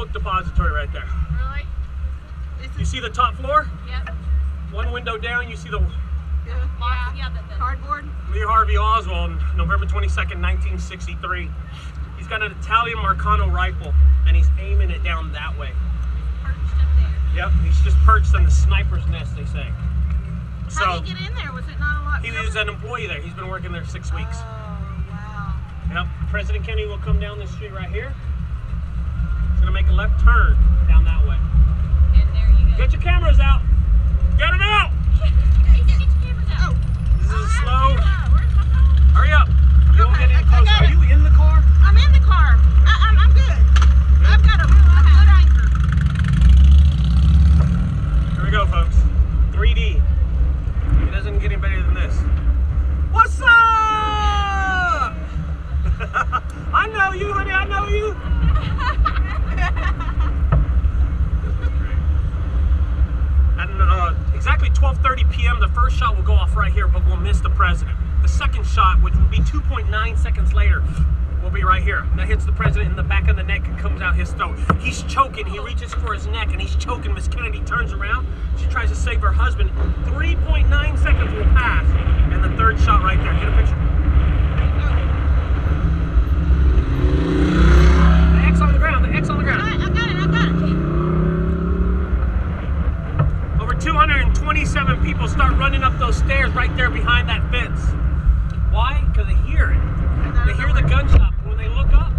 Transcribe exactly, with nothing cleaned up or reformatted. book depository right there. Really? This is you see the top floor? Yep. One window down, you see the... Yeah. Yeah. Yeah, the, the cardboard? Lee Harvey Oswald, November twenty-second, nineteen sixty-three. He's got an Italian Marcano rifle, and he's aiming it down that way. He's perched up there. Yep, he's just perched on the sniper's nest, they say. So, how did he get in there? Was it not a lot? He was an employee there. He's been working there six weeks. Oh, wow. Now, President Kennedy will come down this street right here. He's going to make a left turn down that way. And there you go. Get your cameras out. Get them out. Get your cameras out. Oh. This is oh, slow. Hurry up. You won't okay, get any closer. Are it. You in the car? I'm in the car. I, I'm, I'm good. good. I've got a, a good anchor. Here we go, folks. three D. It doesn't get any better than this. What's up? I know you, honey. I know you. And uh, exactly twelve thirty p m, the first shot will go off right here, but we'll miss the president. The second shot, which will be two point nine seconds later, will be right here. That hits the president in the back of the neck and comes out his throat. He's choking. He reaches for his neck, and he's choking. Miss Kennedy turns around. She tries to save her husband. three point nine seconds will pass, and the third shot right there. Get a picture. The X on the ground. The X on the ground. I got it. I got it. Over two hundred twenty-seven people start running up those stairs right there behind that fence. Why? Because they hear it. They hear the gunshot. When they look up,